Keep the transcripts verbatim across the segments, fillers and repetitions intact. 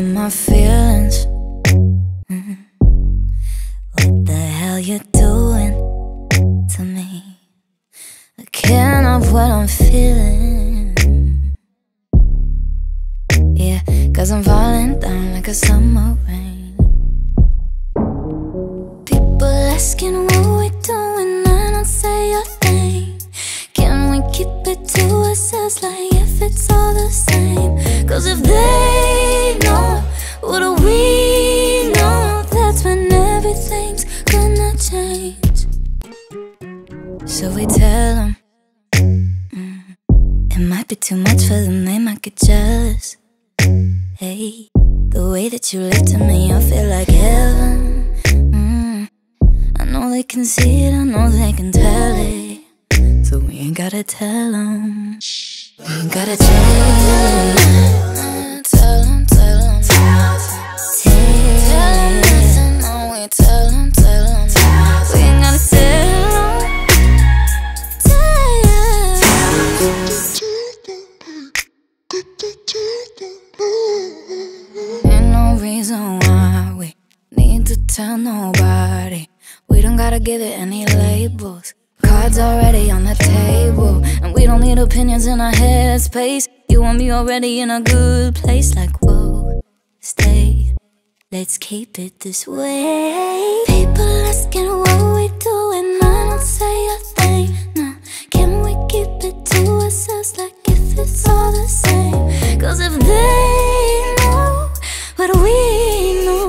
in my feelings. Mm-hmm. What the hell you doing to me? I can't help what I'm feeling. Yeah, cause I'm falling down like a summer rain. People asking what we're doing, I don't say a thing. Can we keep it to ourselves like if it's all the same? Cause if they know what do we know, that's when everything's gonna change. So we tell them, mm, it might be too much for them, they might get jealous. Hey, the way that you look to me, I feel like heaven. mm, I know they can see it, I know they can tell it. So we ain't gotta tell them. We ain't gotta tell them. Tell them, tell them, tell them. Listen, no, we tell them, tell them. We ain't gotta tell them. Tell them. Ain't no reason why we need to tell nobody. We don't gotta give it any labels. Cards already on the table, and we don't need opinions in our headspace. You want me already in a good place, like whoa, stay. Let's keep it this way. People asking what we do, and I don't say a thing. Nah, can we keep it to ourselves, like if it's all the same? Cause if they know what we know,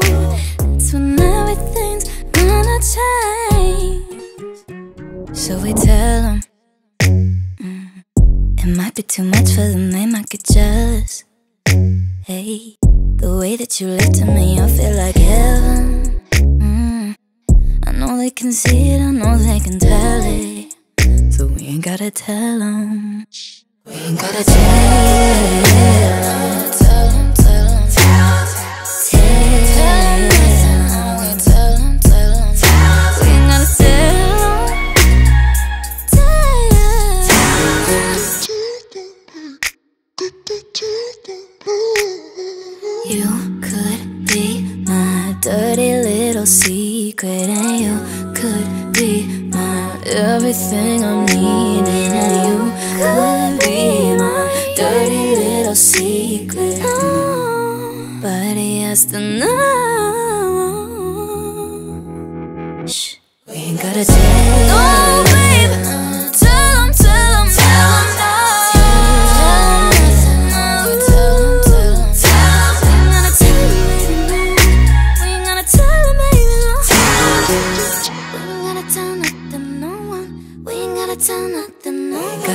that's when everything's gonna change. So we tell them, mm, it might be too much for them, they might get jealous. Hey, the way that you look to me, I feel like heaven. mm, I know they can see it, I know they can tell it. So we ain't gotta tell them. We ain't gotta tell them. Tell them, tell them, tell them. You could be my dirty little secret, and you could be my everything I'm needing. And you could be my dirty little secret. Nobody has to know. Shh, we ain't gotta tell. Tell them, we ain't got to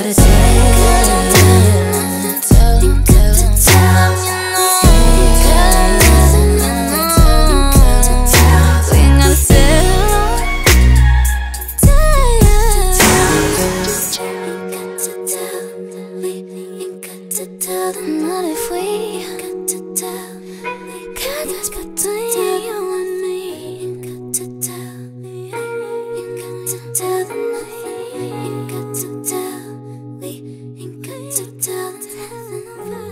tell. We ain't got to tell them.